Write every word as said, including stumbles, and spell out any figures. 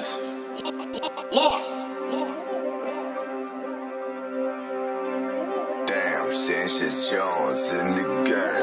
business. Lost. Damn, Sanchez Jones in the game.